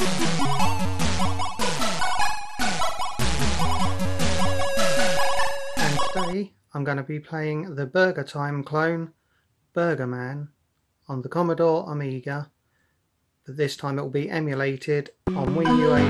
And today I'm going to be playing the Burgertime clone, Burgerman, on the Commodore Amiga, but this time it will be emulated on WinUAE.